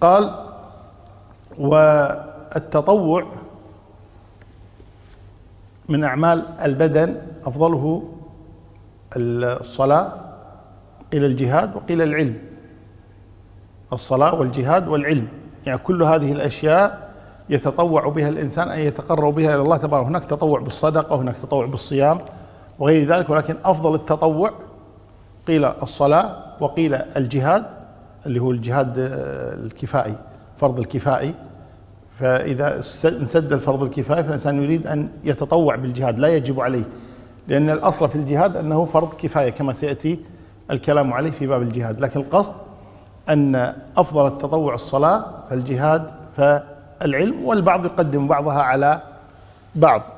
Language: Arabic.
قال والتطوع من أعمال البدن أفضله الصلاة، قيل الجهاد وقيل العلم، الصلاة والجهاد والعلم، يعني كل هذه الأشياء يتطوع بها الإنسان أن يتقرب بها إلى الله تبارك. هناك تطوع بالصدقة وهناك تطوع بالصيام وغير ذلك، ولكن أفضل التطوع قيل الصلاة وقيل الجهاد اللي هو الجهاد الكفائي، فرض الكفائي. فإذا انسد الفرض الكفائي فالإنسان يريد أن يتطوع بالجهاد، لا يجب عليه، لأن الأصل في الجهاد أنه فرض كفاية كما سيأتي الكلام عليه في باب الجهاد، لكن القصد أن أفضل التطوع الصلاة، فالجهاد، فالعلم، والبعض يقدم بعضها على بعض.